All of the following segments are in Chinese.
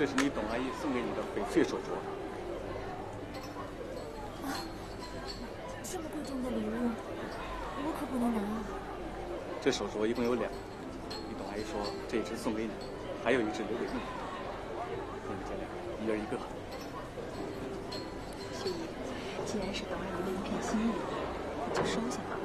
这是你董阿姨送给你的翡翠手镯。啊，这么贵重的礼物，我可不能拿啊！这手镯一共有两，你董阿姨说这一只送给你，还有一只留给你。你们姐俩一人一个。秀姨，既然是董阿姨的一片心意，你就收下吧。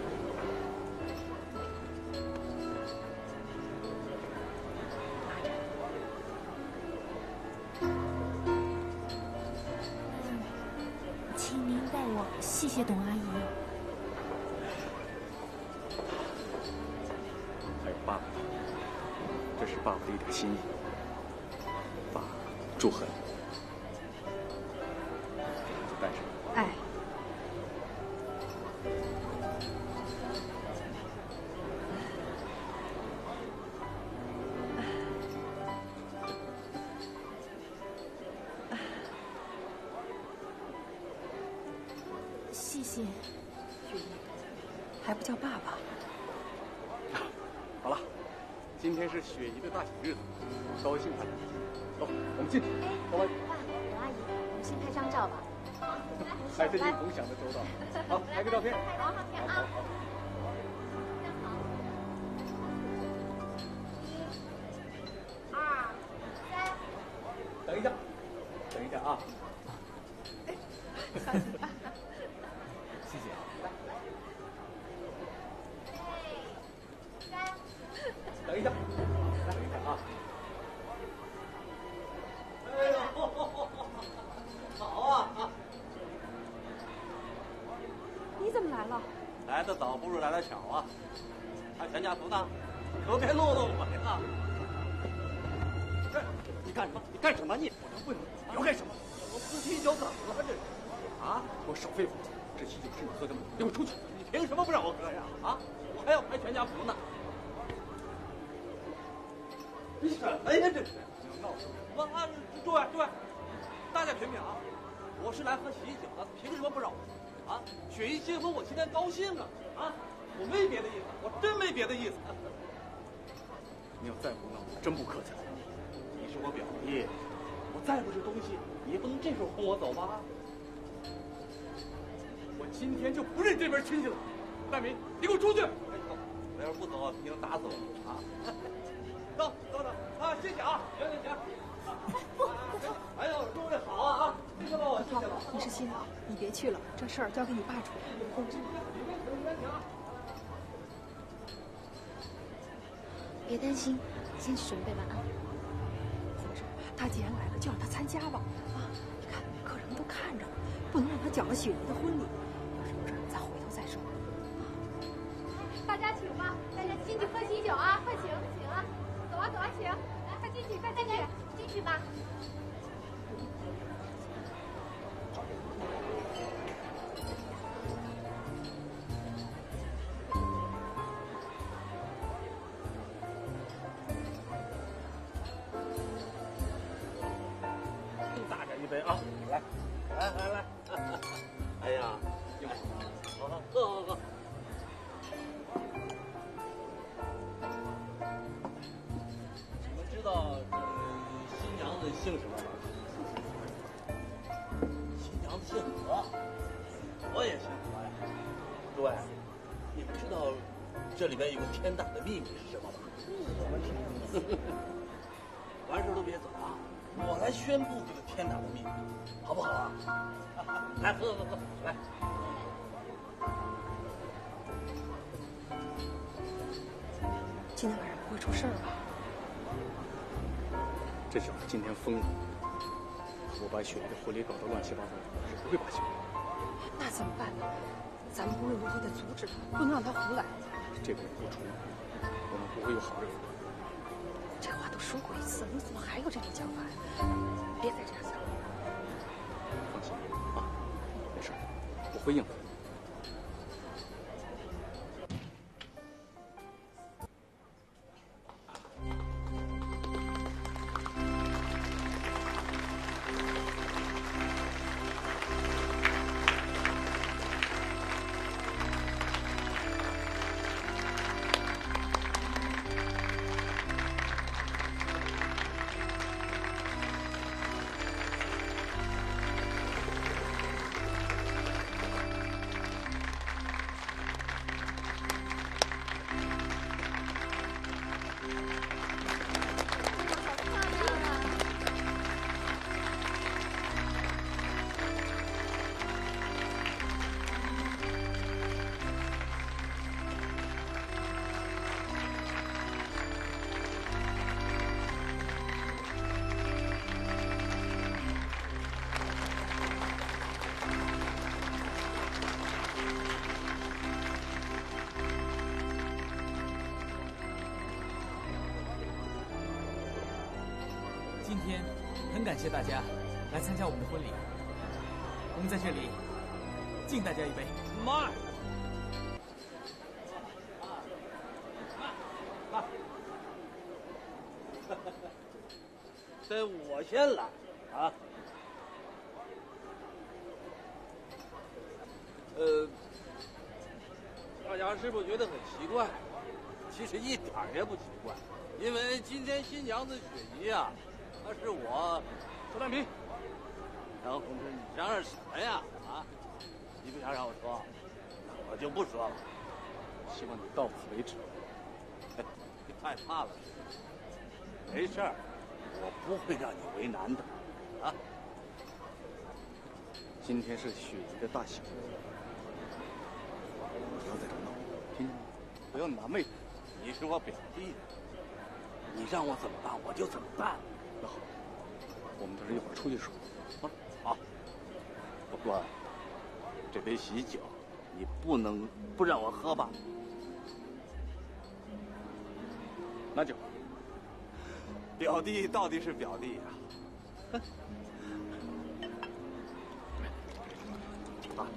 谢谢董阿姨。还有爸爸，这是爸爸的一点心意。爸，祝贺你。就带上。哎。谢谢，还不叫爸爸。好了，今天是雪姨的大喜日子，高兴大家。走，我们进去。走吧。爸，董阿姨，我们先拍张照吧。哎，这一同想的周到。好，拍个照片。拍张照片啊。一、二、三。等一下，等一下啊。哎，爸。 等一下，等一下啊！哎呦，好啊！你怎么来了？来得早不如来得巧啊！还全家福呢，可别漏了我呀！这你干什么？你干什么？你我能不能？你要干什么？我四踢一脚怎么了？这是啊！我少废话！这喜酒是你喝的吗？给我出去！你凭什么不让我喝呀？啊！我还要拍全家福呢！ 你什么呀？这是你闹什么？啊！诸位诸位，大家评评啊！我是来喝喜酒的，凭什么不让我？啊！雪姨结婚，我今天高兴啊！啊！我没别的意思，我真没别的意思。你要再胡闹，我真不客气了。你是我表弟，我再不是东西，你也不能这时候轰我走吧？我今天就不认这边亲戚了。大明，你给我出去！哎呦，我要是不走，你能打死我啊！ 走走走啊！谢谢啊！行行行，不不走！哎呦，诸位好啊啊！谢谢我，谢谢了。你是新郎，你别去了，这事儿交给你爸处理。别担心，先去准备吧啊！同志，他既然来了，就让他参加吧啊！你看，客人都看着，不能让他搅了雪姨的婚礼。要是有事，咱回头再说。大家请吧，大家进去喝喜酒啊！快请，请啊！ 走啊走啊，请，来，快进去，快进去，进去吧。更大点一杯啊！来，来来来，哎呀，好好喝喝喝。 姓什么？新娘子姓何，我也姓何呀。诸位，你们知道这里边有个天大的秘密是什么吗？秘密。完事都别走啊，我来宣布这个天大的秘密，好不好啊？来喝喝喝，来。 今天晚上不会出事儿吧？ 这小子今天疯了！我把雪姨的婚礼搞得乱七八糟，我是不会罢休的。那怎么办呢？咱们无论如何得阻止他，不能让他胡来。这个人不除，我们不会有好日子。这话都说过一次了，你怎么还有这种想法呀？别再这样想了。放心啊，没事，我会应付。很感谢大家来参加我们的婚礼。我们在这里敬大家一杯。慢！慢！得我先来啊！大家是不是觉得很奇怪？其实一点也不奇怪，因为今天新娘子雪姨啊。 那是我，臭蛋皮。然后同志，你嚷嚷什么呀？啊，你不想让我说，我就不说了。希望你到此为止。你害怕了？没事儿，我不会让你为难的。啊，今天是雪姨的大喜，不要在这闹，听见吗？不要难为你，你是我表弟，你让我怎么办，我就怎么办。 那好，我们到时一会儿出去说。啊，好。不过，这杯喜酒，你不能不让我喝吧？拿酒。表弟到底是表弟呀！啊！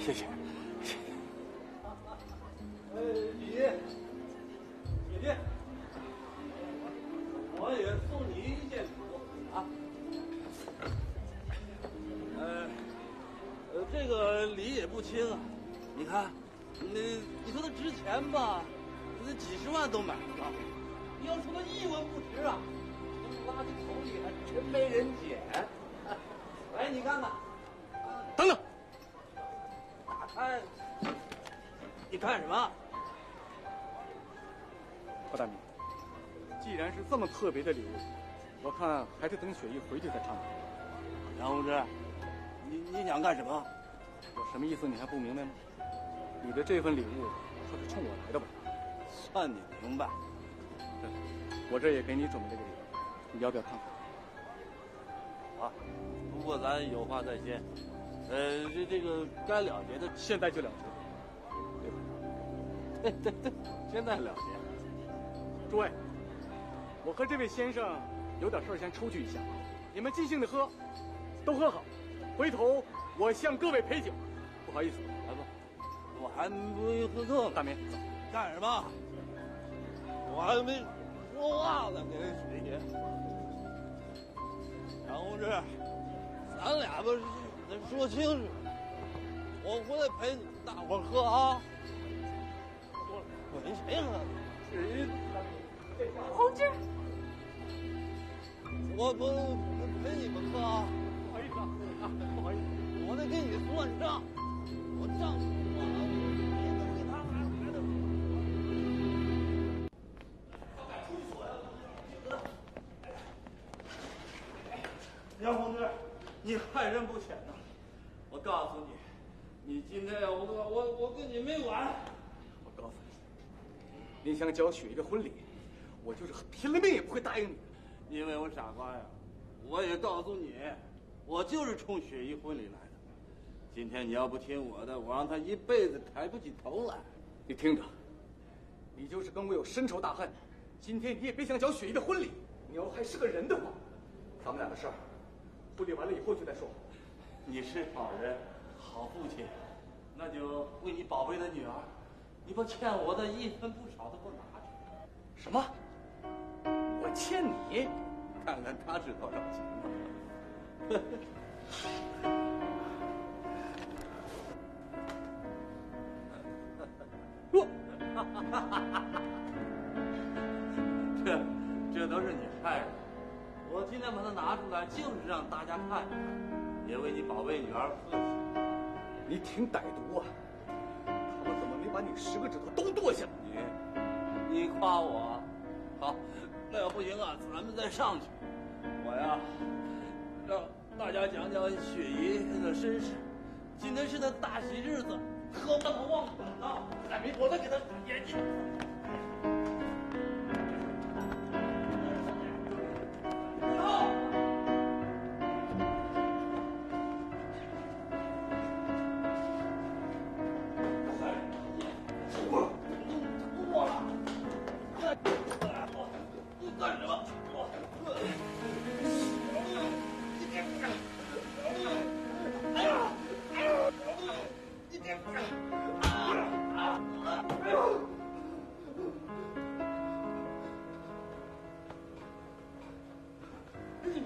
谢谢。 姐姐，我也送你一件礼物啊。这个礼也不轻啊，你看，你说它值钱吧，那几十万都买不到。你要说它一文不值啊，拉在手里还真没人捡。哎，你看看，等等，打开，你干什么？ 臭蛋皮，既然是这么特别的礼物，我看还是等雪姨回去再看吧。杨同志，你想干什么？我什么意思你还不明白吗？你的这份礼物可是冲我来的吧？算你明白。对，我这也给你准备这个礼物，你要不要看看？啊，不过咱有话在先，这个该了结的现在就了结，对吧？对，现在了结。 诸位，我和这位先生有点事儿，先出去一下。你们尽兴的喝，都喝好。回头我向各位陪酒。不好意思，来吧，我还没喝够。大明，干什么？我还没说话呢，给谁爷。杨同志，咱俩不是得说清楚，我回来陪大伙喝啊。说了，陪谁喝？谁？ 同志，我陪你们喝啊！不好意思啊，不好意思，我得跟你算账，我账不完，别都给他拿来的。杨同志，你害人不浅呐！我告诉你，你今天我跟你没完！我告诉你，你想搅雪姨的婚礼。 我就是拼了命也不会答应你，因为我傻瓜呀！我也告诉你，我就是冲雪姨婚礼来的。今天你要不听我的，我让她一辈子抬不起头来。你听着，你就是跟我有深仇大恨，今天你也别想搅雪姨的婚礼。你要还是个人的话，咱们俩的事儿，婚礼完了以后就再说。你是好人，好父亲，那就为你宝贝的女儿，你把欠我的一分不少的给我拿去。什么？ 我欠你，看看他知道多少钱。哟，这都是你害的。我今天把它拿出来，就是让大家看看，也为你宝贝女儿贺喜。你挺歹毒啊！他们怎么没把你10个指头都剁下？你夸我，好。 那要不行啊，咱们再上去。我呀，让大家讲讲雪姨的身世。今天是她大喜日子，可不能忘本呐！大明，我再给她演进。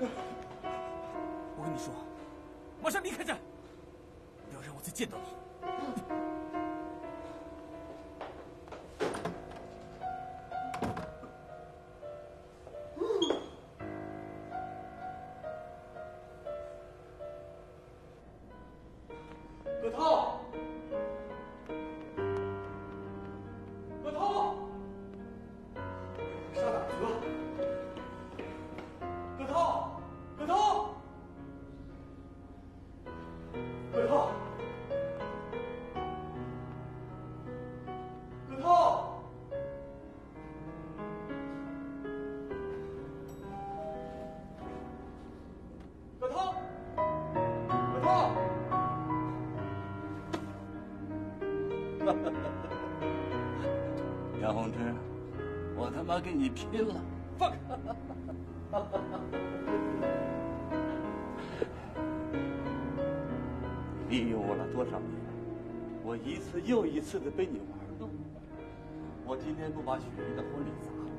我跟你说，马上离开这儿，不要让我再见到你。 杨宏之，我他妈跟你拼了！放开！你利用我了多少年，我一次又一次的被你玩弄。我今天不把雪姨的婚礼砸了，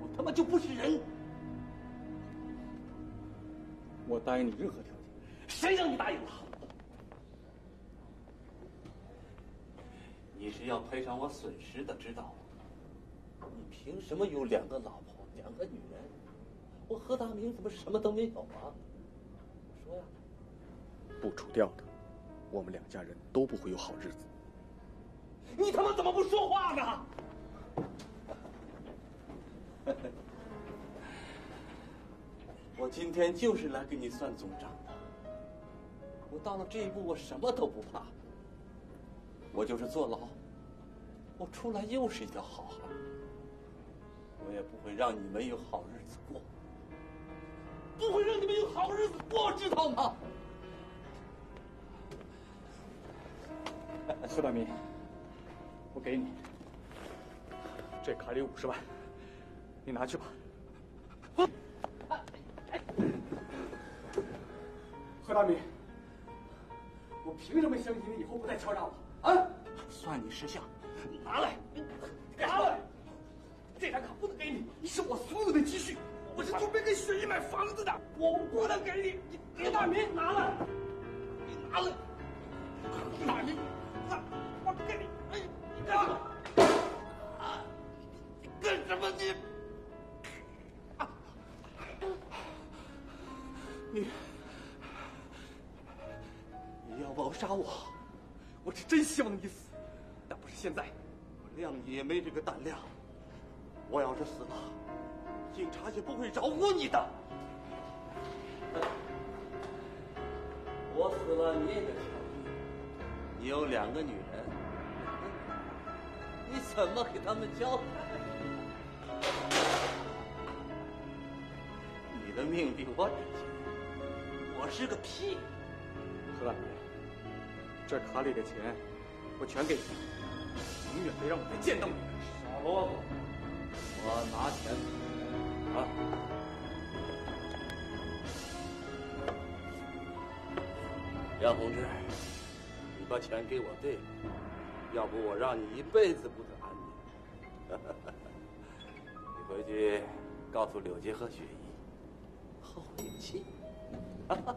我他妈就不是人！我答应你任何条件，谁让你答应了？ 你是要赔偿我损失的，知道吗？你凭什么有两个老婆，两个女人？我何大明怎么什么都没有啊？我说呀，不除掉他，我们两家人都不会有好日子。你他妈怎么不说话呢？我今天就是来给你算总账的。我到了这一步，我什么都不怕。 我就是坐牢，我出来又是一条好汉，我也不会让你们有好日子过，不会让你们有好日子过，知道吗？苏大民，我给你这卡里50万，你拿去吧。何大民，我凭什么相信你以后不再敲诈我？ 啊！算你识相，拿来，拿来！这张卡不能给你，是我所有的积蓄，我是准备给雪姨买房子的，我不能给你。你给大明拿来，你拿来，大明，我给你，哎，你干嘛？啊！你干什么你？啊！你要谋杀我？ 我是真希望你死，但不是现在。我谅你也没这个胆量。我要是死了，警察也不会饶过你的。我死了你也得偿命。你有两个女人，你怎么给他们交代？你的命比我值钱，我是个屁。何大明。 这卡里的钱，我全给你，永远别让我再见到你。少啰嗦，我拿钱啊！杨宏志，你把钱给我对了，要不我让你一辈子不得安宁。你回去告诉柳杰和雪姨，后会有期。哈哈。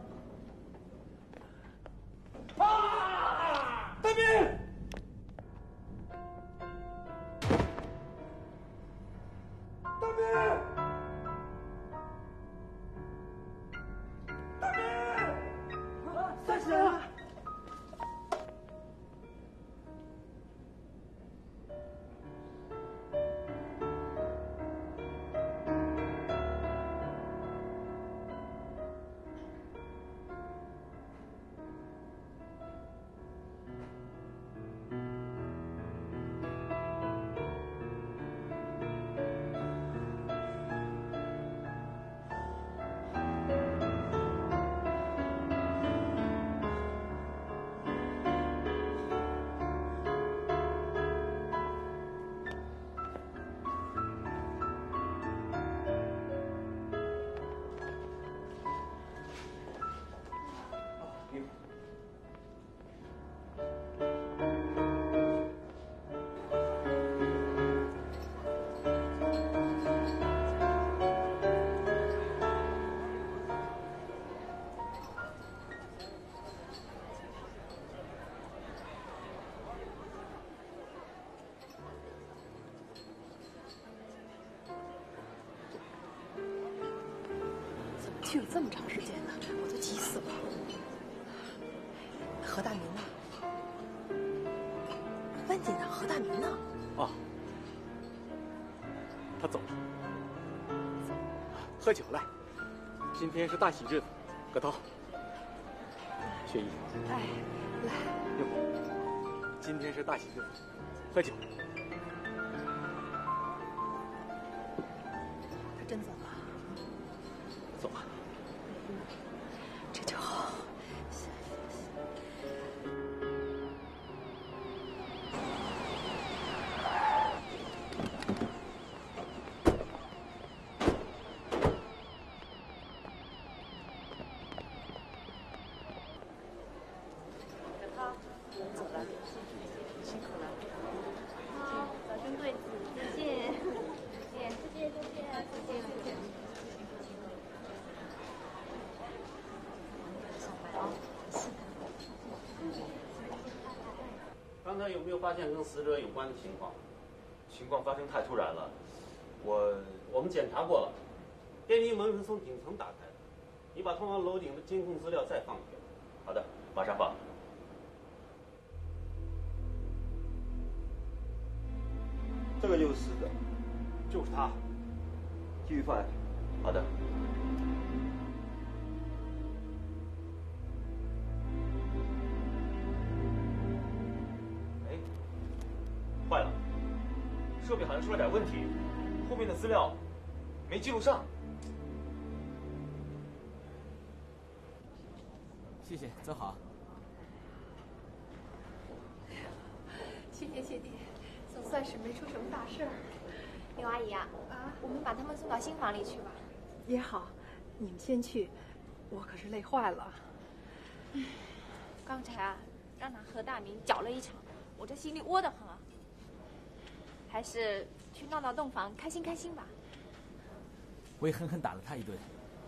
啊！大明，大明，大明，啊！三十啊！去了这么长时间呢，我都急死了。何大明呢？问你呢，何大明呢？哦，他走了。喝酒来，今天是大喜日子，葛涛，雪姨，哎，来，六姑，今天是大喜日子，喝酒。 真走了，走吧，这就好。小涛，我们走了，辛苦了。好，早生贵子，再见，再见，再见，再见。 刚才有没有发现跟死者有关的情况？情况发生太突然了，我们检查过了，电梯门是从顶层打开的，你把通往楼顶的监控资料再放一遍。好的，马上放。 这个就是死者，就是他。 继续放下去。好的。哎，坏了，设备好像出了点问题，后面的资料没记录上。谢谢，走好。谢谢谢谢，总算是没出什么大事儿。 刘阿姨啊，我们把他们送到新房里去吧。也好，你们先去，我可是累坏了。刚才啊，让那何大明搅了一场，我这心里窝得慌啊。还是去闹闹洞房，开心开心吧。我也狠狠打了他一顿，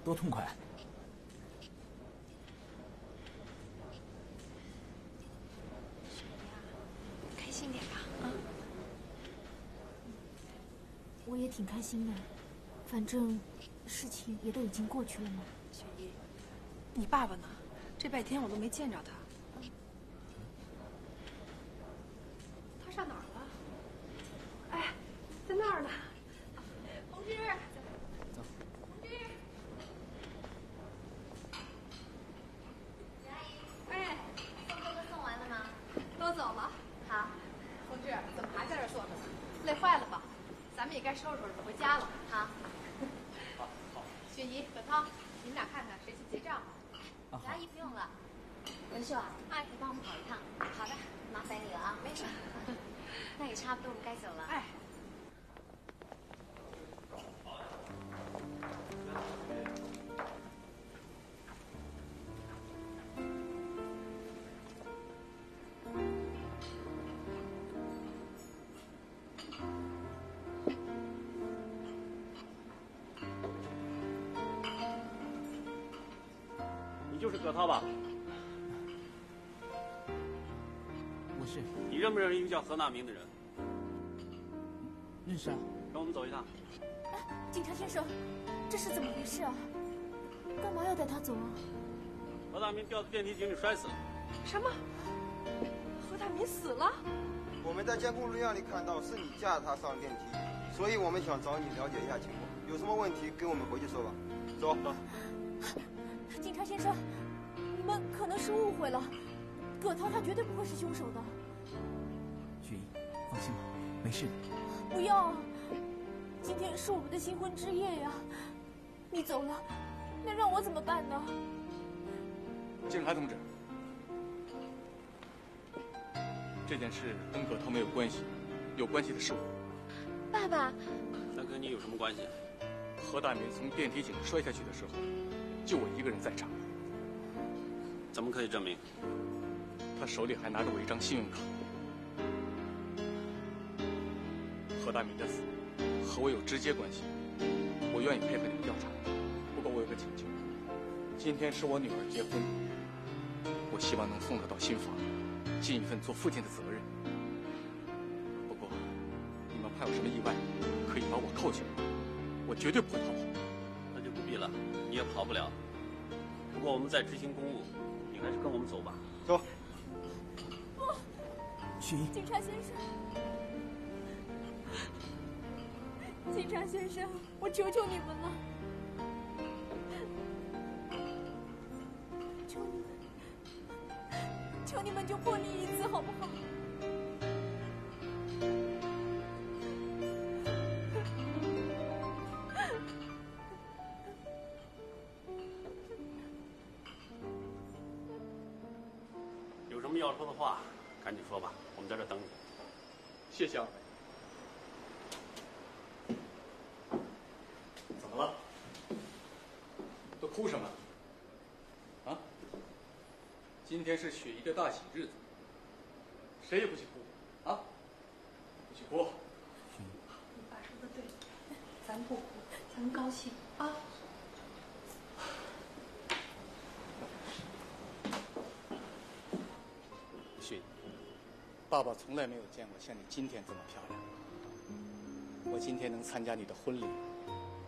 多痛快！雪姨啊，开心点吧，啊！ 我也挺开心的，反正事情也都已经过去了嘛。雪姨，你爸爸呢？这半天我都没见着他，他上哪儿了？哎，在那儿呢。红芝，走。红芝，阿姨，哎，送哥哥送完了吗？都走了。好，红芝，怎么还在这坐着呢？累坏了吧？ 咱们也该收拾收拾回家了啊！好，好，雪姨、葛涛，你们俩看看谁去结账吧。阿姨不用了，文秀啊，阿姨帮我们跑一趟。好的，麻烦你了啊。没事，那也差不多，我们该走了。哎。葛涛吧，我是。你认不认识一个叫何大明的人？认识啊。跟我们走一趟。哎，警察先生，这是怎么回事啊？干嘛要带他走啊？何大明掉到电梯井里摔死了。什么？何大明死了？我们在监控录像里看到是你架着他上电梯，所以我们想找你了解一下情况。有什么问题跟我们回去说吧。走。走。警察先生。 你们可能是误会了，葛涛他绝对不会是凶手的。雪姨，放心吧，没事的。不要，今天是我们的新婚之夜呀，你走了，那让我怎么办呢？警察同志，这件事跟葛涛没有关系，有关系的是我。爸爸，那跟你有什么关系？何大明从电梯井摔下去的时候，就我一个人在场。 怎么可以证明？他手里还拿着我一张信用卡。何大明的死和我有直接关系，我愿意配合你们调查。不过我有个请求，今天是我女儿结婚，我希望能送她到新房，尽一份做父亲的责任。不过，你们怕有什么意外，可以把我扣起来，我绝对不会逃跑。那就不必了。了，你也跑不了。不过我们在执行公务，你还是跟我们走吧。走。不，警察先生，警察先生，我求求你们了，求你们，求你们就破例一次好不好？ 要说的话，赶紧说吧，我们在这等你。谢谢二位。怎么了？都哭什么？啊？今天是雪姨的大喜日子，谁也不许哭啊！不许哭。你爸说的对，咱不哭，咱们高兴啊。 爸爸从来没有见过像你今天这么漂亮。我今天能参加你的婚礼，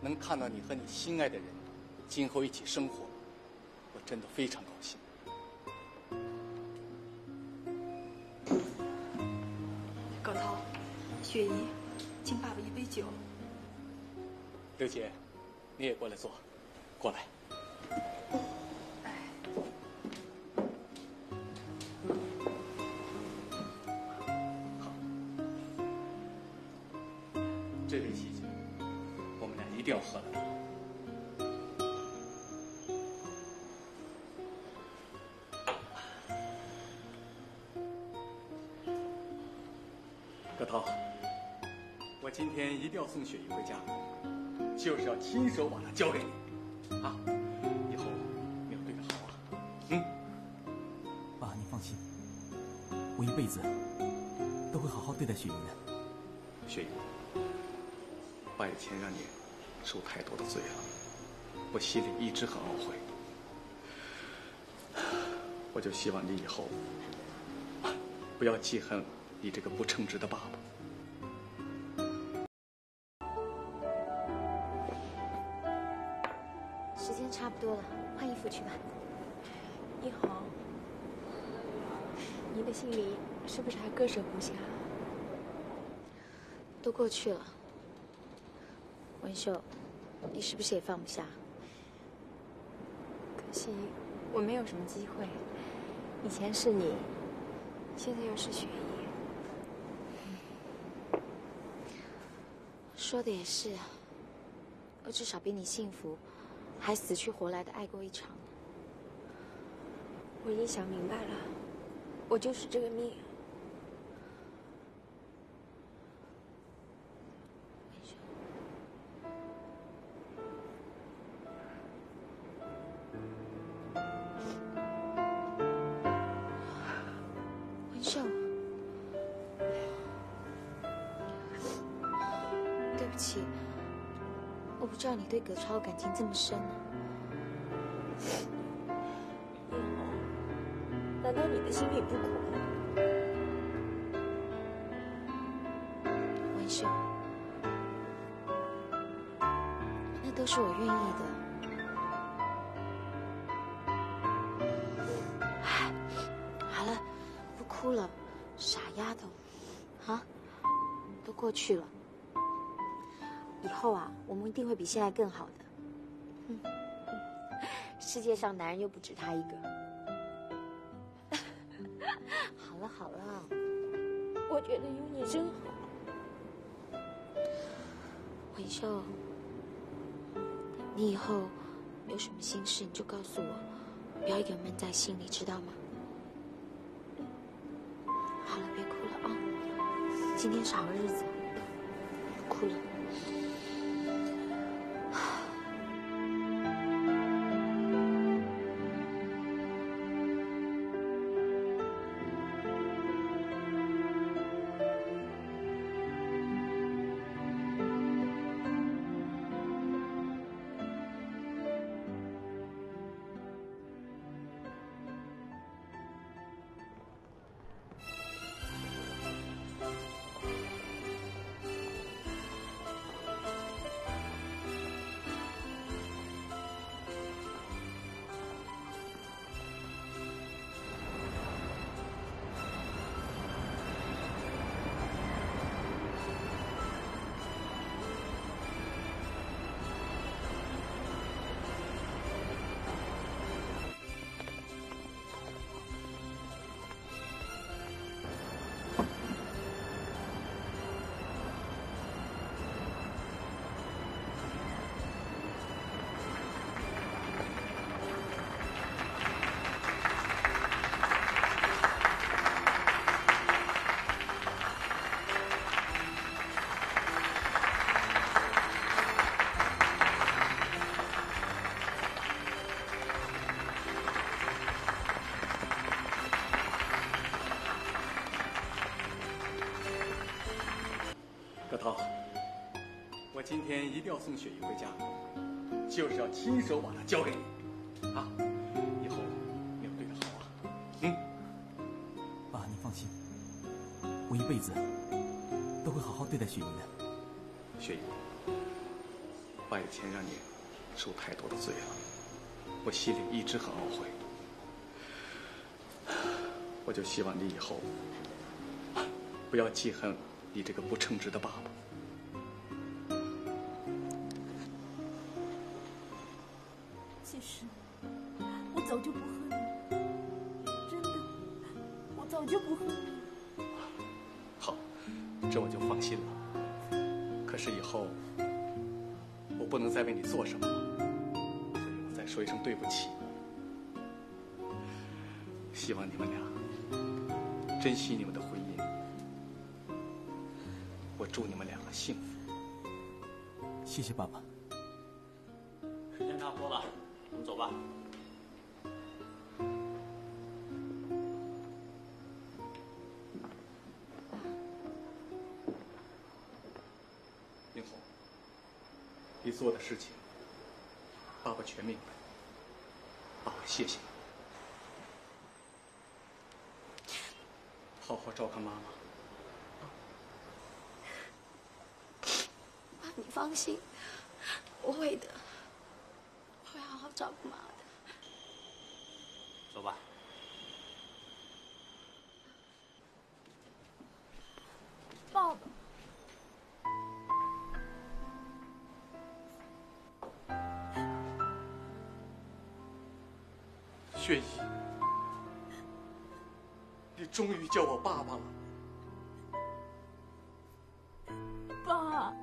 能看到你和你心爱的人今后一起生活，我真的非常高兴。葛涛，雪姨，敬爸爸一杯酒。刘姐，你也过来坐，过来。 这杯喜酒，我们俩一定要喝了它。葛涛，我今天一定要送雪姨回家，就是要亲手把她交给你，啊！以后你要对她好啊，嗯。爸，你放心，我一辈子都会好好对待雪姨的。雪姨。 爸也前两年受太多的罪了，我心里一直很懊悔。我就希望你以后不要记恨你这个不称职的爸爸。 过去了，文秀，你是不是也放不下？可惜我没有什么机会。以前是你，现在又是雪姨。说的也是，我至少比你幸福，还死去活来的爱过一场。我已经想明白了，我就是这个命。 对葛超感情这么深呢、啊，叶红，难道你的心里不苦吗？文秀，那都是我愿意的。哎，好了，不哭了，傻丫头，啊，都过去了。 以后啊，我们一定会比现在更好的。嗯，世界上男人又不止他一个。好了好了，我觉得有你真好。文秀，你以后有什么心事你就告诉我，不要一个人闷在心里，知道吗？嗯、好了，别哭了啊、哦！今天是好日子，不哭了。一定要送雪姨回家，就是要亲手把她交给你，啊，以后你要对她好啊。嗯，爸，你放心，我一辈子都会好好对待雪姨的。雪姨，爸以前让你受太多的罪了，我心里一直很懊悔。 我就希望你以后不要记恨你这个不称职的爸爸。其实我早就不恨你，真的，我早就不恨你。好，这我就放心了。可是以后我不能再为你做什么了，所以我再说一声对不起。希望你们俩 珍惜你们的婚姻，我祝你们两个幸福。谢谢爸爸。时间差不多了，我们走吧。英红，你做的事情，爸爸全明白。爸爸谢谢你。 好好照看妈妈。爸，你放心，我会的，我会好好照顾妈的。走吧。爸爸。雪姨。 终于叫我爸爸了，爸，爸，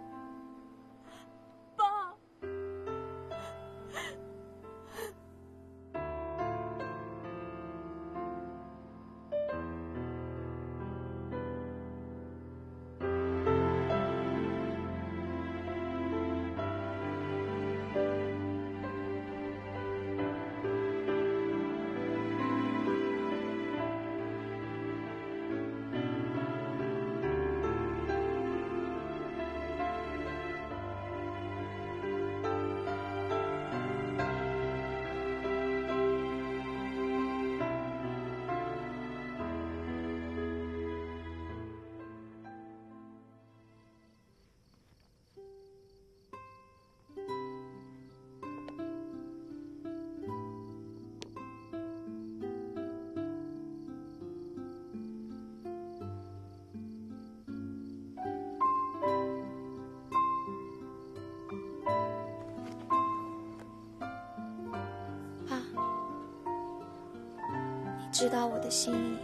知道我的心意，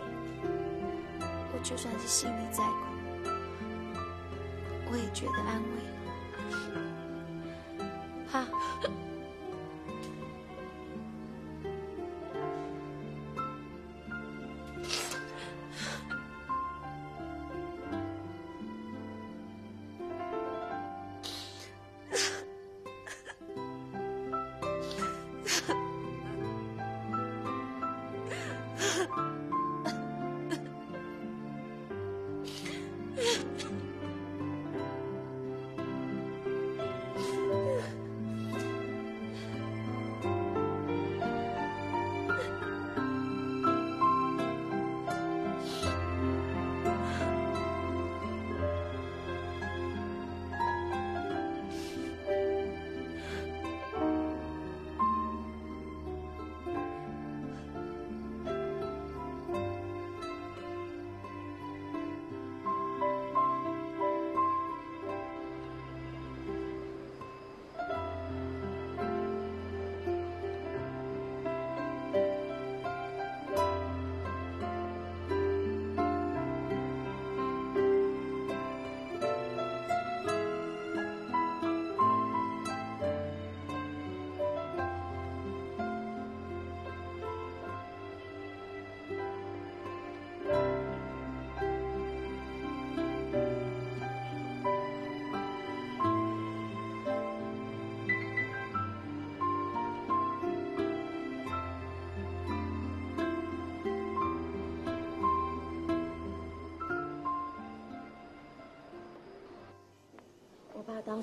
我就算是心里再苦，我也觉得安慰了。爸，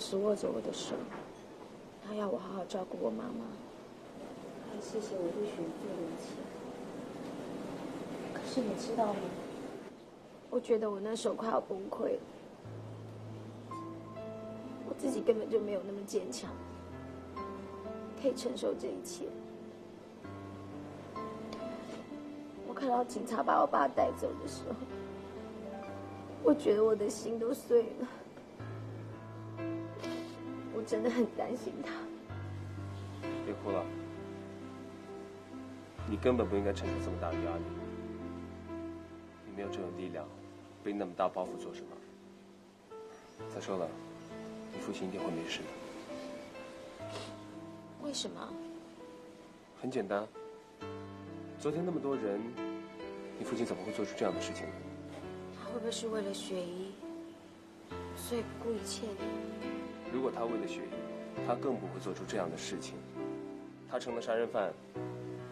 时握着我的手，他要我好好照顾我妈妈。他谢谢我对雪做的一切。可是你知道吗？我觉得我那时候快要崩溃了，我自己根本就没有那么坚强，可以承受这一切。我看到警察把我爸带走的时候。 我觉得我的心都碎了，我真的很担心他。别哭了，你根本不应该承受这么大的压力。你没有这种力量，背那么大包袱做什么？再说了，你父亲一定会没事的。为什么？很简单，昨天那么多人，你父亲怎么会做出这样的事情呢？ 会不会是为了雪姨，所以故意欠你？如果他为了雪姨，他更不会做出这样的事情。他成了杀人犯，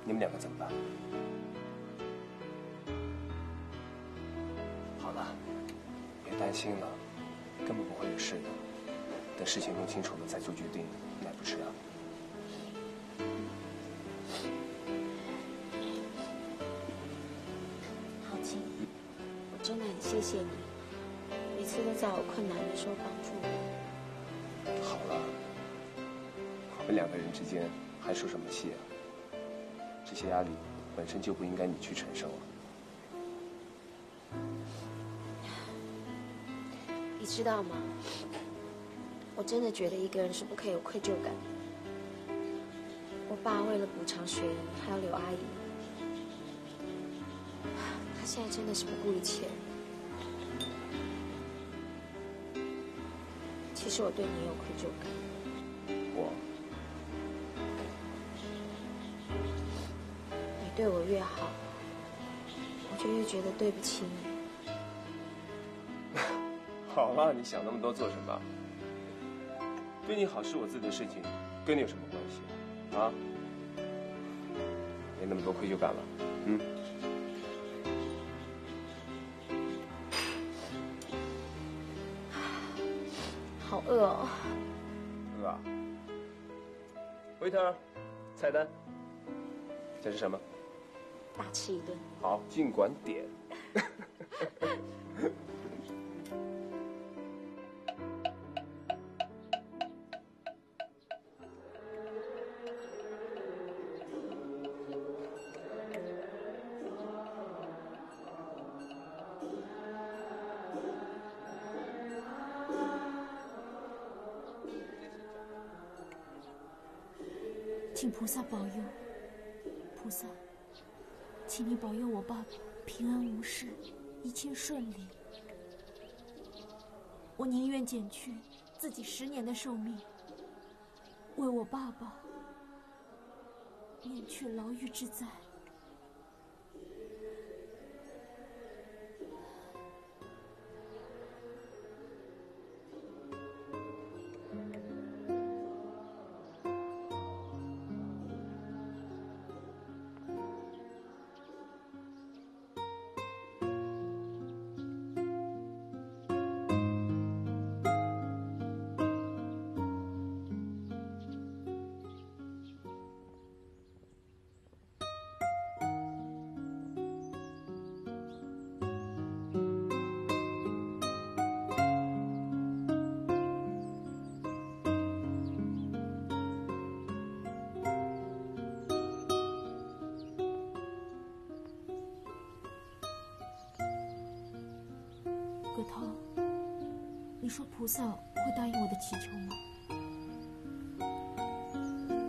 你们两个怎么办？好了，别担心了，根本不会有事的。等事情弄清楚了再做决定，来不迟啊。 真的很谢谢你，每次都在我困难的时候帮助我。好了，我们两个人之间还说什么戏啊？这些压力本身就不应该你去承受啊。你知道吗？我真的觉得一个人是不可以有愧疚感的。我爸为了补偿雪姨还有柳阿姨。 他现在真的是不顾一切。其实我对你有愧疚感。我，你对我越好，我就越觉得对不起你。好了，你想那么多做什么？对你好是我自己的事情，跟你有什么关系？啊？没那么多愧疚感了，嗯。 好饿哦！饿啊 ！waiter， 菜单，这是什么？大吃一顿。好，尽管点。请菩萨保佑，菩萨，请你保佑我爸平安无事，一切顺利。我宁愿减去自己10年的寿命，为我爸爸免去牢狱之灾。鬼头，你说菩萨会答应我的祈求吗？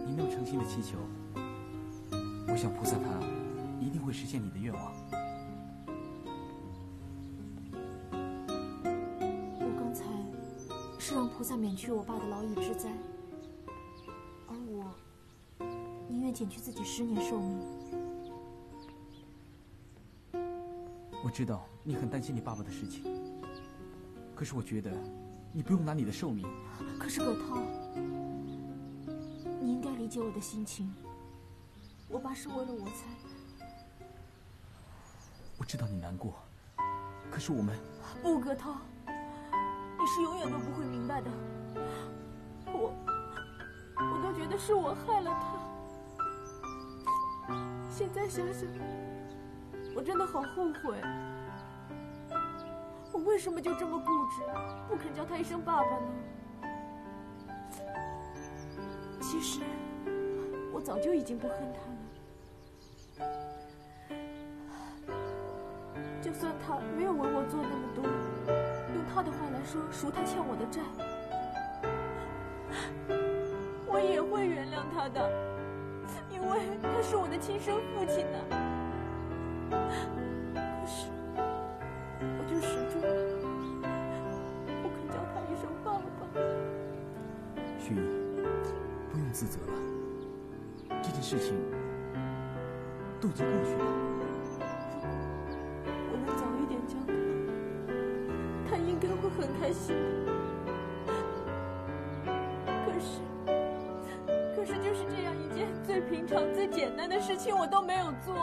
你那么诚心的祈求，我想菩萨他一定会实现你的愿望。我刚才是让菩萨免去我爸的牢狱之灾，而我宁愿减去自己10年寿命。我知道你很担心你爸爸的事情。 可是我觉得，你不用拿你的寿命。可是葛涛，你应该理解我的心情。我爸是为了我才……我知道你难过，可是我们……不，葛涛，你是永远都不会明白的。的是我害了他。现在想想，我真的好后悔，我为什么就这么固执，不肯叫他一声爸爸呢？其实，我早就已经不恨他了。就算他没有为我做那么多，用他的话来说，赎他欠我的债，我也会原谅他的，因为他是我的亲生父亲呢。可是，我就始终不肯叫他一声爸爸。薰衣，不用自责了，这件事情都已经过去了。 我很开心，可是就是这样一件最平常、最简单的事情，我都没有做，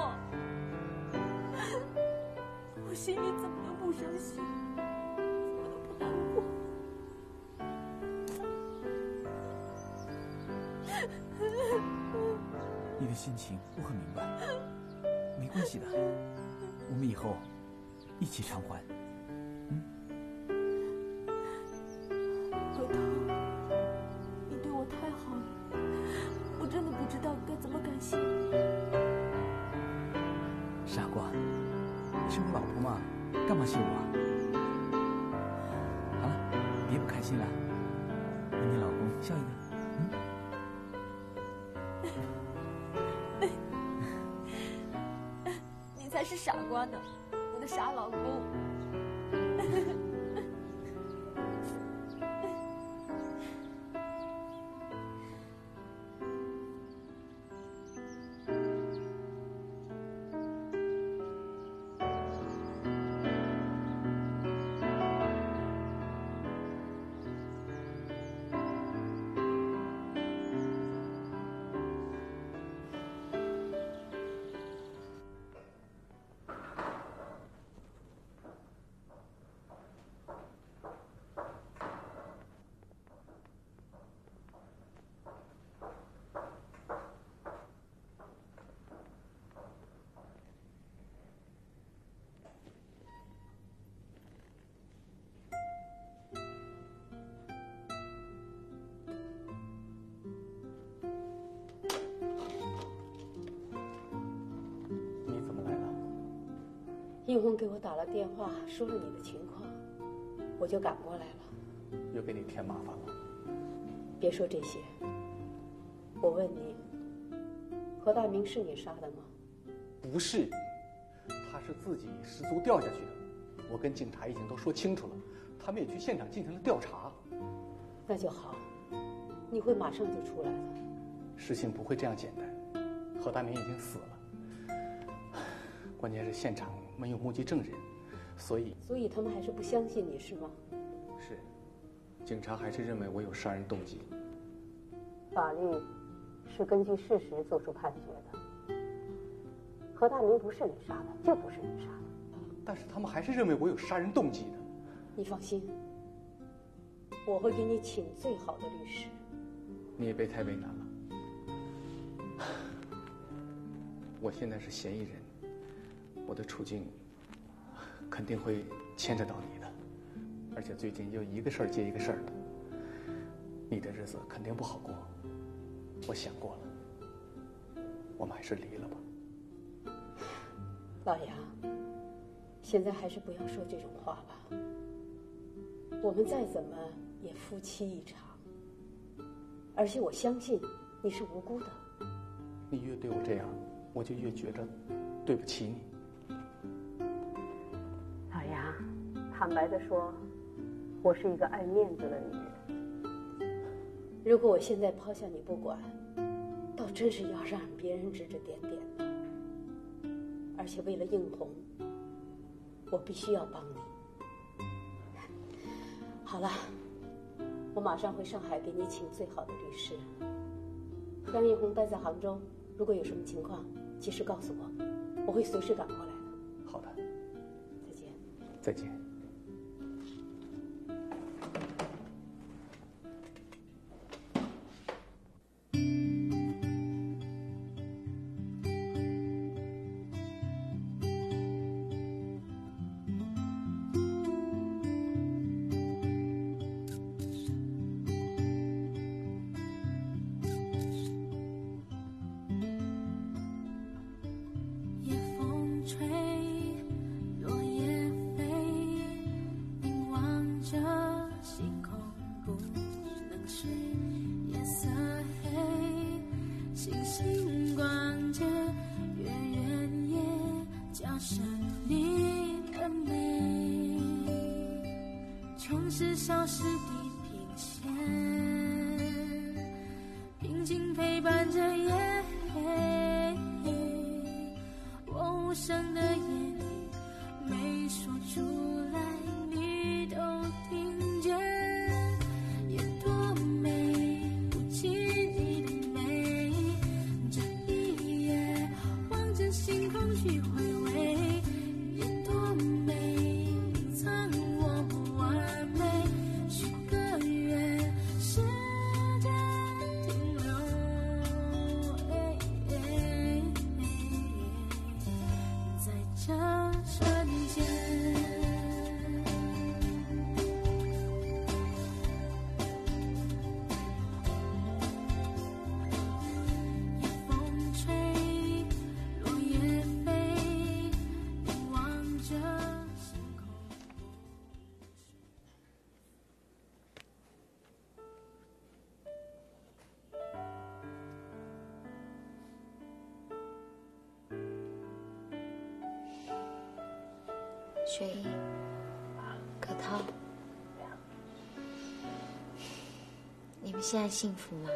我心里怎么能不伤心，怎么能不难过？你的心情我很明白，没关系的，我们以后一起偿还。 傻瓜呢，我的傻老公。应红给我打了电话，说了你的情况，我就赶过来了。又给你添麻烦了。别说这些。我问你，何大明是你杀的吗？不是，他是自己失足掉下去的。我跟警察已经都说清楚了，他们也去现场进行了调查。那就好，你会马上就出来的。事情不会这样简单。何大明已经死了，关键是现场 没有目击证人，所以他们还是不相信你是吗？是，警察还是认为我有杀人动机。法律是根据事实做出判决的。何大明不是你杀的，就不是你杀的。但是他们还是认为我有杀人动机的。你放心，我会给你请最好的律师。你也别太为难了。我现在是嫌疑人。 我的处境肯定会牵扯到你的，而且最近又一个事儿接一个事儿的，你的日子肯定不好过。我想过了，我们还是离了吧。老杨，现在还是不要说这种话吧。我们再怎么也夫妻一场，而且我相信你是无辜的。你越对我这样，我就越觉着对不起你。 坦白的说，我是一个爱面子的女人。如果我现在抛下你不管，倒真是要让别人指指点点的。而且为了应红，我必须要帮你。好了，我马上回上海给你请最好的律师。让应红待在杭州，如果有什么情况，及时告诉我，我会随时赶过来的。好的。再见。再见。吹，落叶飞，凝望着星空不能睡。夜色黑，星星逛街，月圆夜，叫声你的美。穷是小事的贫贱，平静陪伴着夜黑。 无声的夜里，没说出来，你都听见。有多美，不及你的美。这一夜，望着星空去回味。有多美，隐藏我不完美。许个愿，时间停留。 在这瞬间，夜风吹，落叶飞，凝望着星空。雪衣，葛涛，你们现在幸福吗？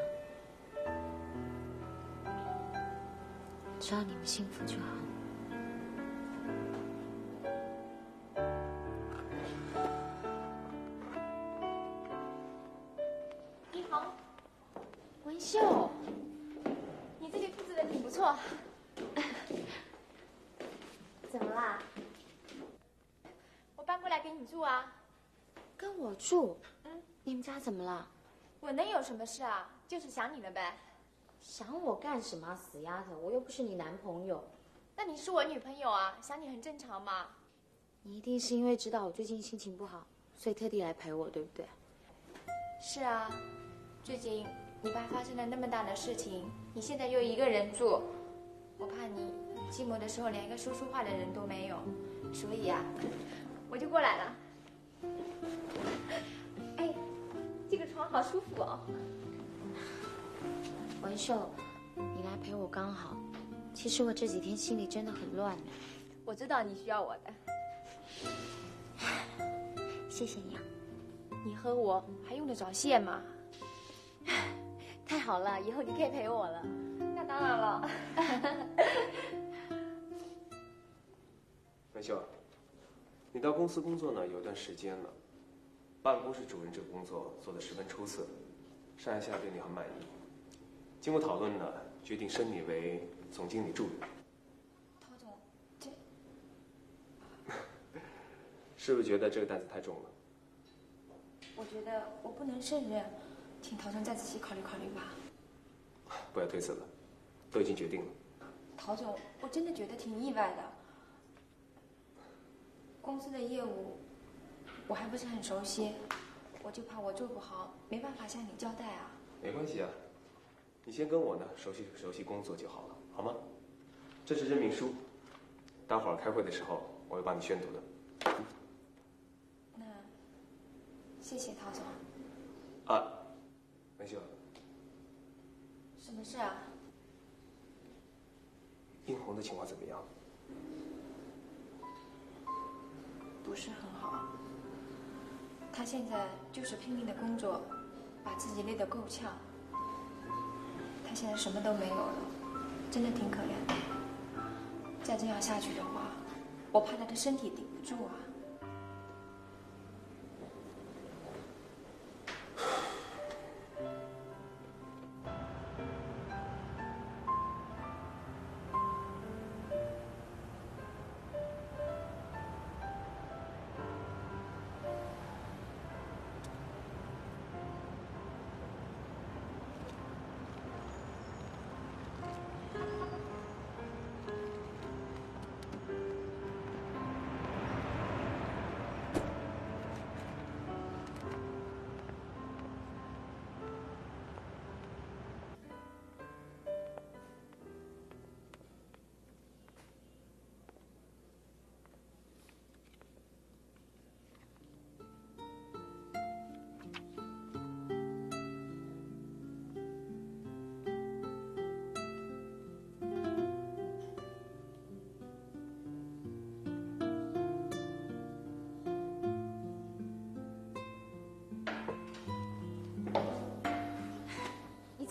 只要你们幸福就好。一恒，文秀，你这个裤子的挺不错，怎么啦？ 搬过来给你住啊，跟我住？嗯，你们家怎么了？我能有什么事啊？就是想你了呗。想我干什么？死丫头，我又不是你男朋友。那你是我女朋友啊，想你很正常嘛。你一定是因为知道我最近心情不好，所以特地来陪我，对不对？是啊，最近你爸发生了那么大的事情，你现在又一个人住，我怕你寂寞的时候连一个说说话的人都没有，所以啊。 我就过来了。哎，这个床好舒服哦。文秀，你来陪我刚好。其实我这几天心里真的很乱的。我知道你需要我的。谢谢你啊。你和我还用得着谢吗？太好了，以后你可以陪我了。那当然了。文秀。 你到公司工作呢，有段时间了。办公室主任这个工作做得十分出色，上一下对你很满意。经过讨论呢，决定升你为总经理助理。陶总，这是不是觉得这个担子太重了？我觉得我不能胜任，请陶总再仔细考虑考虑吧。不要推辞了，都已经决定了。陶总，我真的觉得挺意外的。 公司的业务我还不是很熟悉，我就怕我做不好，没办法向你交代啊。没关系啊，你先跟我呢熟悉熟悉工作就好了，好吗？这是任命书，待会儿开会的时候我会帮你宣读的。那谢谢陶总。啊，文秀。什么事啊？殷红的情况怎么样？ 不是很好，他现在就是拼命的工作，把自己累得够呛。他现在什么都没有了，真的挺可怜的。再这样下去的话，我怕他的身体顶不住啊。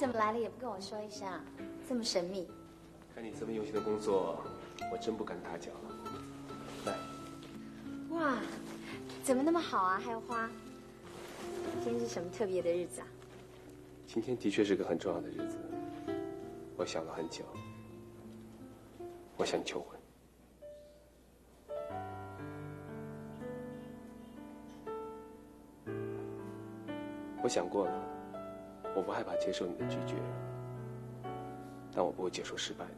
怎么来了也不跟我说一声，这么神秘。看你这么用心的工作，我真不敢打搅了。来。哇，怎么那么好啊？还有花。今天是什么特别的日子啊？今天的确是个很重要的日子，我想了很久，我向你求婚。 我想过了，我不害怕接受你的拒绝，但我不会接受失败的。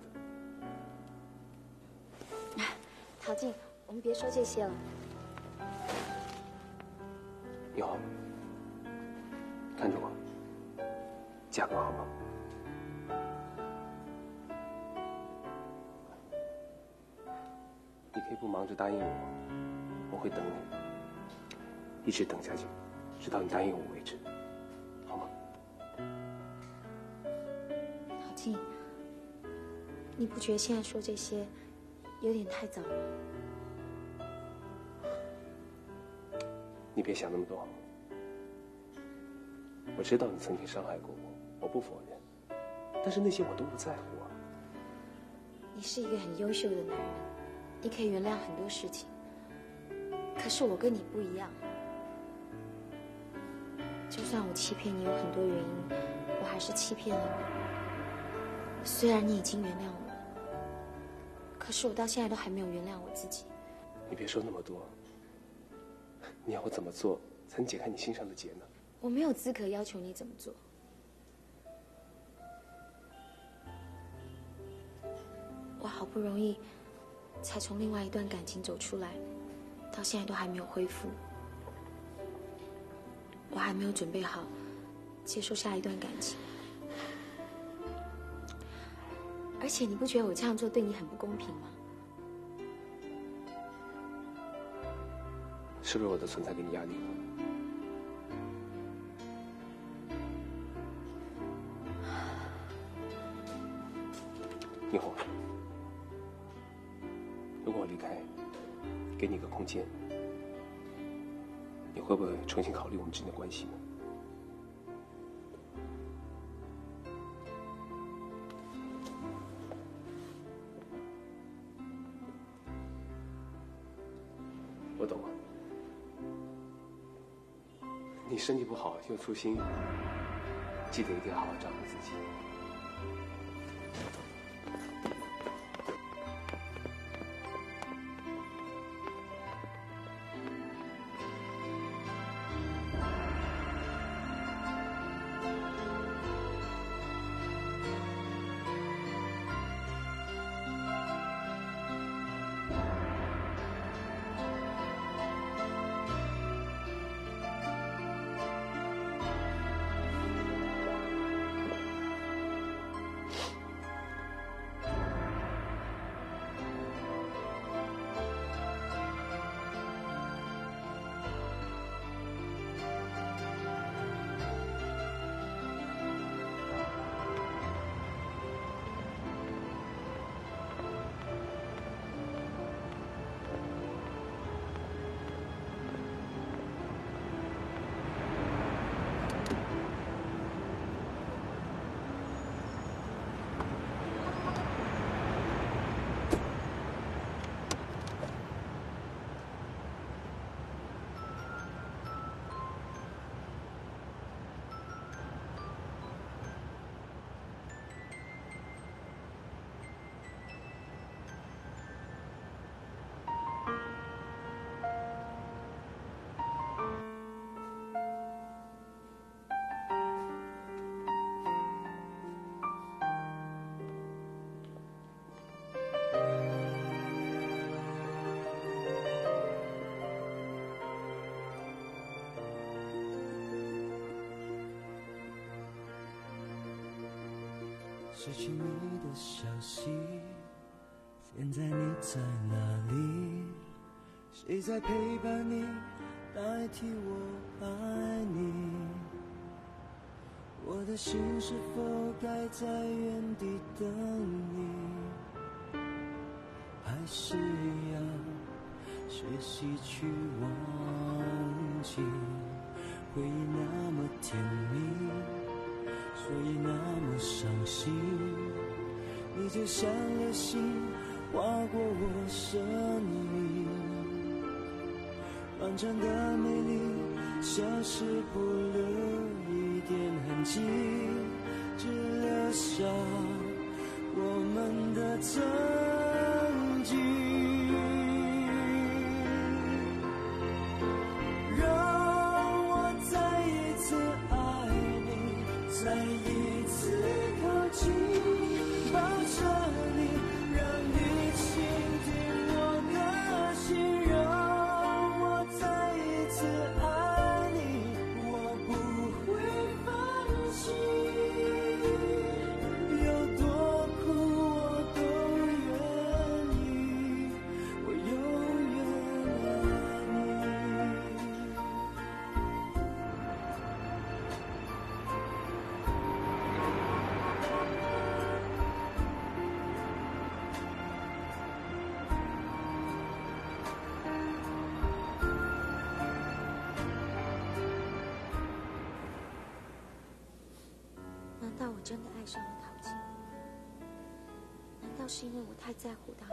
陶静，我们别说这些了。你好，看着我，价格好吗？你可以不忙着答应我，我会等你，一直等下去，直到你答应我为止。 静，你不觉得现在说这些有点太早吗？你别想那么多。我知道你曾经伤害过我，我不否认，但是那些我都不在乎啊。你是一个很优秀的男人，你可以原谅很多事情。可是我跟你不一样，就算我欺骗你有很多原因，我还是欺骗了你。 虽然你已经原谅我了，可是我到现在都还没有原谅我自己。你别说那么多，你要我怎么做才能解开你心上的结呢？我没有资格要求你怎么做。我好不容易才从另外一段感情走出来，到现在都还没有恢复。我还没有准备好接受下一段感情。 而且你不觉得我这样做对你很不公平吗？是不是我的存在给你压力了？以后，如果我离开，给你一个空间，你会不会重新考虑我们之间的关系呢？ 我懂了，你身体不好又粗心，记得一定要好好照顾自己。失去你的消息，现在你在哪里？谁在陪伴你，代替我爱你？我的心是否该在原地等你？还是要学习去忘记，回忆那么甜蜜。 说所以那么伤心。你就像流星划过我生命，漫长的美丽消失不留一点痕迹，只留下我们的曾经。 再一次靠近，抱着你，让你倾听我的心，让我再一次爱你，我不会放弃。有多苦我都愿意，我永远爱你。 真的爱上了陶晶，难道是因为我太在乎他吗？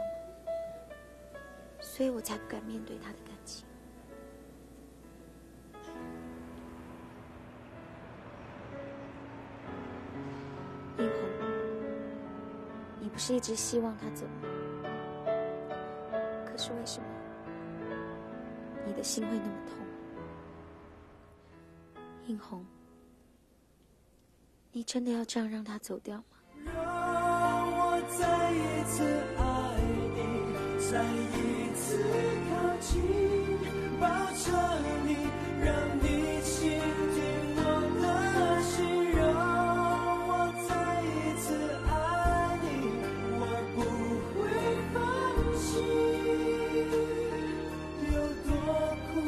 所以我才不敢面对他的感情。映红，你不是一直希望他走吗？可是为什么你的心会那么痛？映红。 你真的要这样让他走掉吗？让我再一次爱你，再一次靠近，抱着你，让你倾听我的心，让我再一次爱你，我不会放弃，有多苦。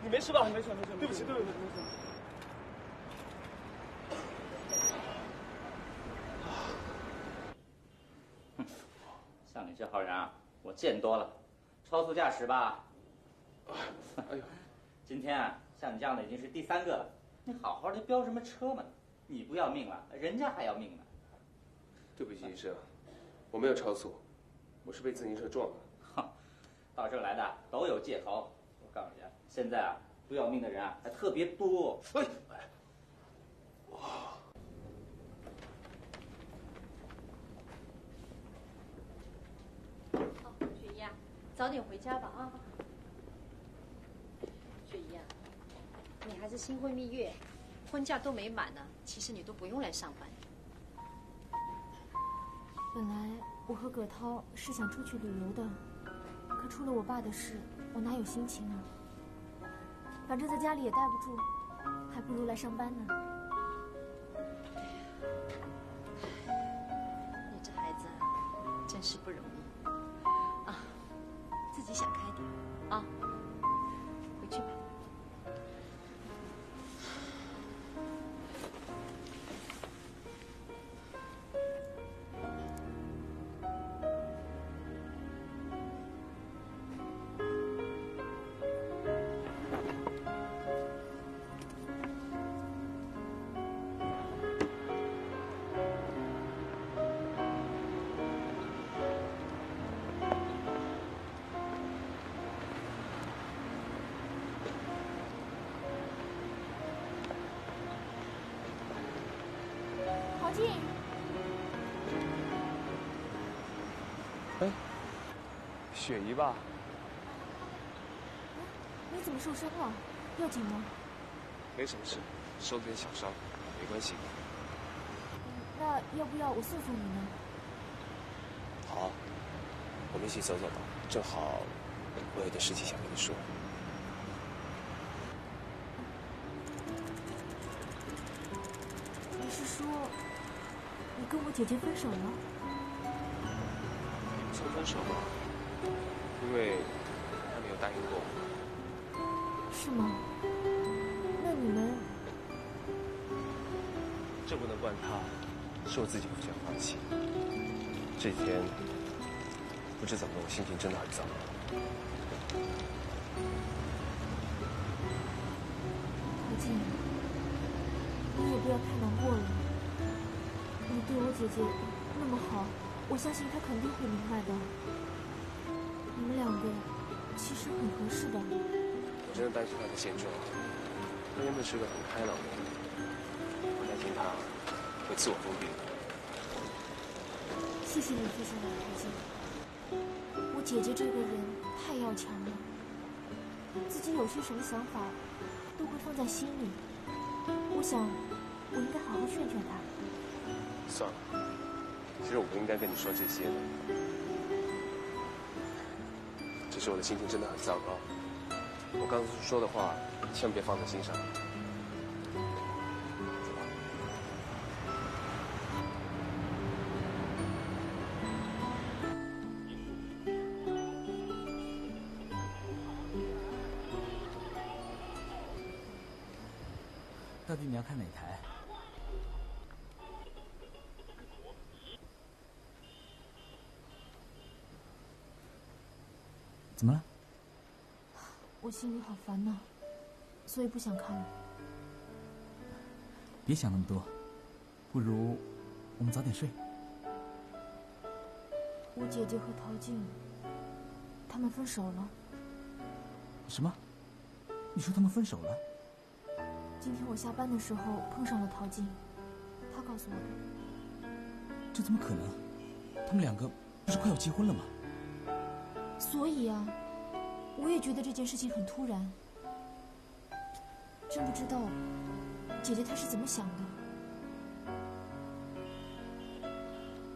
你没事吧？没事没事，对不起对不起。哼，像你这号人啊，我见多了。超速驾驶吧。哎呦，今天啊，像你这样的已经是第3个了。你好好的飙什么车嘛？你不要命了，人家还要命呢。对不起医生，我没有超速，我是被自行车撞了。哼，到这儿来的都有借口。 我告诉你，现在啊，不要命的人啊还特别多。哎，哇！哦，雪姨啊，早点回家吧啊！雪姨啊，你还是新婚蜜月，婚假都没满呢，其实你都不用来上班。本来我和葛涛是想出去旅游的，可出了我爸的事。 我哪有心情啊？反正在家里也待不住，还不如来上班呢。你这孩子真是不容易啊！自己想开点啊，回去吧。哎，雪姨吧？你怎么受伤了？要紧吗？没什么事，受了点小伤，没关系。那要不要我送送你呢？好啊，我们一起走走吧，正好我有点事情想跟你说。是说你跟我姐姐分手了？你们说分手了，因为他没有答应过我。是吗？那你们……这不能怪他，是我自己不想放弃。这几天不知怎么，我心情真的很糟糕。何静。 你也不要太难过了。你对我姐姐那么好，我相信她肯定会明白的。你们两个其实很合适的。我真的担心她的现状。她原本是个很开朗的人，我担心她会自我封闭。谢谢你分享的意见。我姐姐这个人太要强了，自己有些什么想法都会放在心里。 我想，我应该好好劝劝他。算了，其实我不应该跟你说这些的。只是我的心情真的很糟糕，我刚才说的话千万别放在心上。走吧。到底你要看哪台？怎么了？我心里好烦呐，所以不想看了。别想那么多，不如我们早点睡。我姐姐和陶静，他们分手了。什么？你说他们分手了？ 今天我下班的时候碰上了陶静，她告诉我的。这怎么可能？他们两个不是快要结婚了吗？所以啊，我也觉得这件事情很突然，真不知道姐姐她是怎么想的。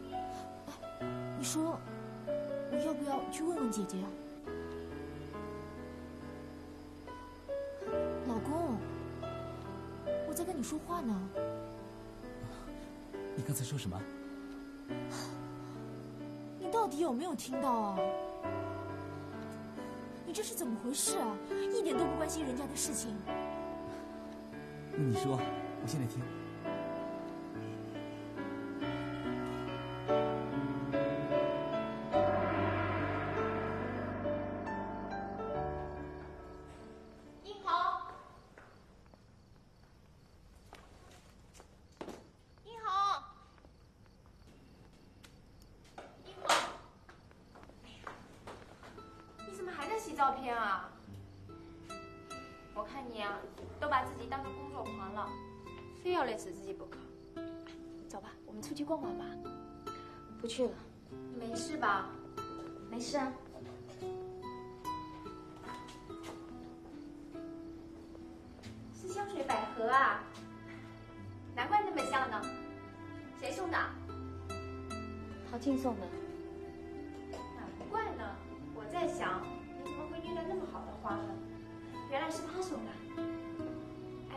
哎，你说我要不要去问问姐姐啊？ 你说话呢？你刚才说什么？你到底有没有听到啊？你这是怎么回事啊？一点都不关心人家的事情。那你说，我现在听。 去了，你没事吧？没事啊。是香水百合啊，难怪那么像呢。谁送的？陶静送的。难怪呢，我在想你怎么会遇到那么好的花呢？原来是他送的。哎，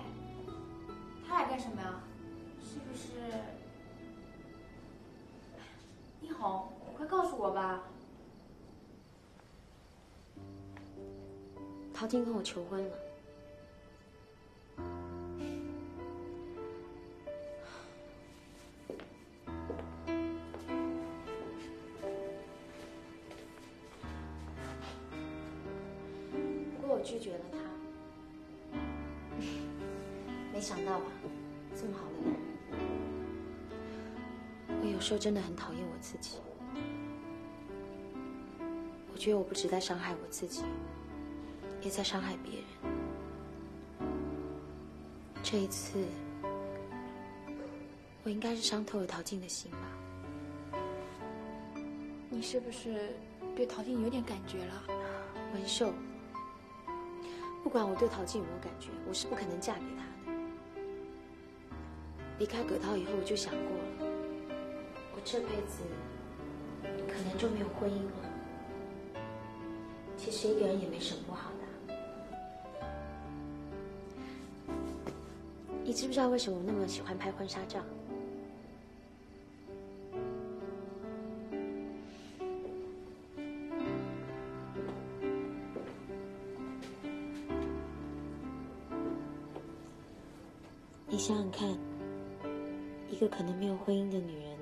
他来干什么呀？是不是？ 一红，你快告诉我吧！陶静跟我求婚了，不过我拒绝了他。没想到吧，这么好的人。 我有时候真的很讨厌我自己，我觉得我不止在伤害我自己，也在伤害别人。这一次，我应该是伤透了陶静的心吧？你是不是对陶静有点感觉了？文秀，不管我对陶静有没有感觉，我是不可能嫁给他的。离开葛涛以后，我就想过了。 这辈子可能就没有婚姻了。其实一个人也没什么不好的。一知不知道为什么我那么喜欢拍婚纱照？你想想看，一个可能没有婚姻的女人，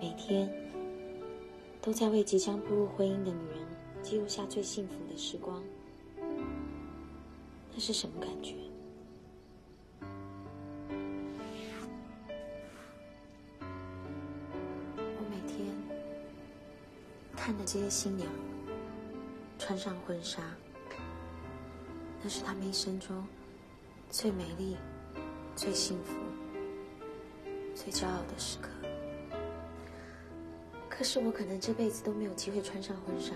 每天都在为即将步入婚姻的女人记录下最幸福的时光，那是什么感觉？看着这些新娘穿上婚纱，那是她们一生中最美丽、最幸福、最骄傲的时刻。可是我可能这辈子都没有机会穿上婚纱。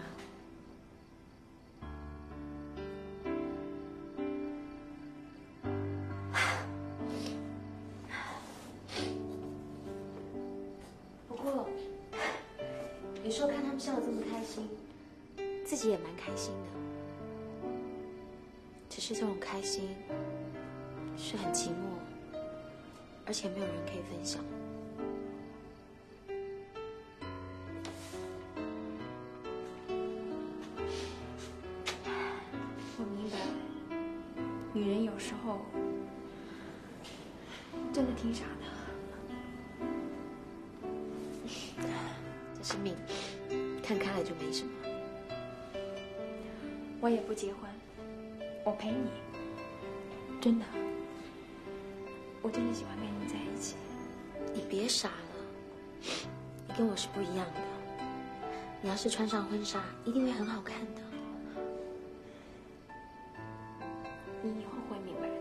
笑得这么开心，自己也蛮开心的。只是这种开心是很寂寞，而且没有人可以分享。我明白，女人有时候真的挺傻的。这是命。看开了就没什么。我也不结婚，我陪你。真的，我真的喜欢跟你在一起。你别傻了，你跟我是不一样的。你要是穿上婚纱，一定会很好看的。你以后会明白的。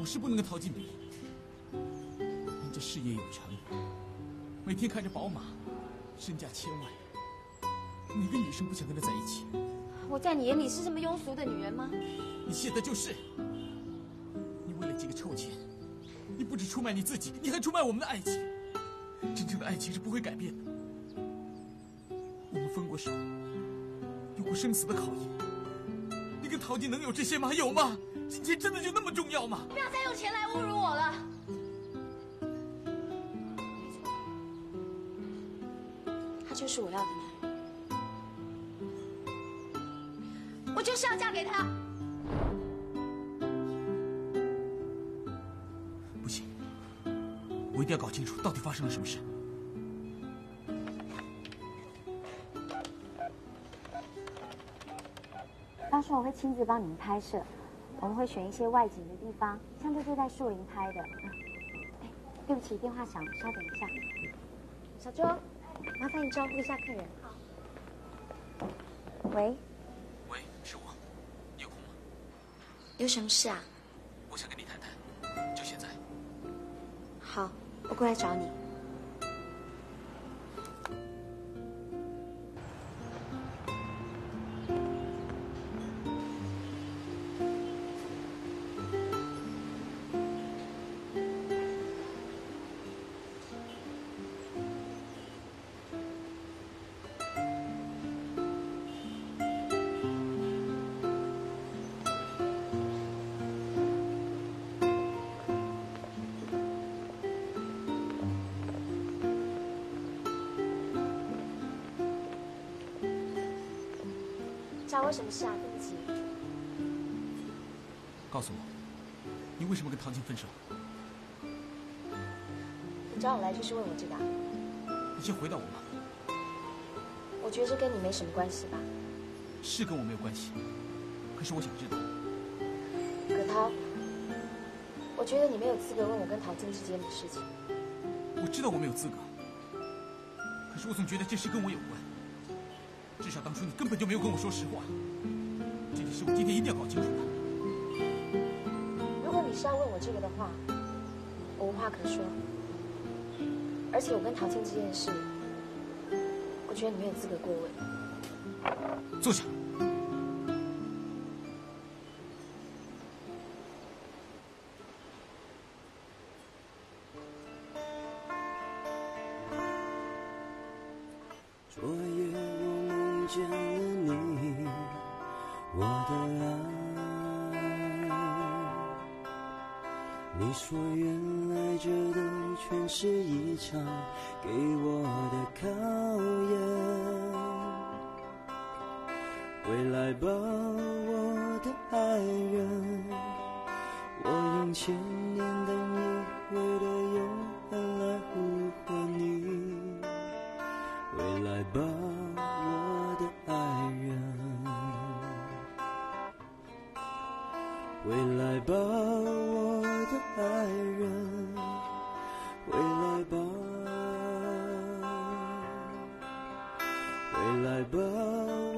我是不能跟陶静比，人家事业有成，每天开着宝马，身价千万，哪个女生不想跟他在一起？我在你眼里是这么庸俗的女人吗？你现在就是，你为了几个臭钱，你不止出卖你自己，你还出卖我们的爱情。真正的爱情是不会改变的。我们分过手，有过生死的考验，你跟陶静能有这些吗？有吗？金钱真的就那么重要吗？不要再用钱来侮辱我了。他就是我要的男人，我就是要嫁给他。不行，我一定要搞清楚到底发生了什么事。当时我会亲自帮你们拍摄。我们会选一些外景的地方，像这就在树林拍的。哎，对不起，电话响，稍等一下。小周，麻烦你招呼一下客人。好。喂。喂，是我，你有空吗？有什么事啊？我想跟你谈谈，就现在。好，我过来找你。找我什么事啊？对不起。告诉我，你为什么跟唐青分手？你找我来就是问我这个啊？你先回答我嘛。我觉得这跟你没什么关系吧？是跟我没有关系，可是我想知道。葛涛，我觉得你没有资格问我跟唐青之间的事情。我知道我没有资格，可是我总觉得这事跟我有关。至少当初你根本就没有跟我说实话，这件事我今天一定要搞清楚的。如果你是要问我这个的话，我无话可说。而且我跟陶青这件事，我觉得你没有资格过问。坐下。见了你，我的爱。你说原来这段全是一场给我的考验。回来吧，我的爱人，我用1000年等一回的永恒来呼唤你。回来吧，我的爱人，回来吧，我的爱人，回来吧，回来吧。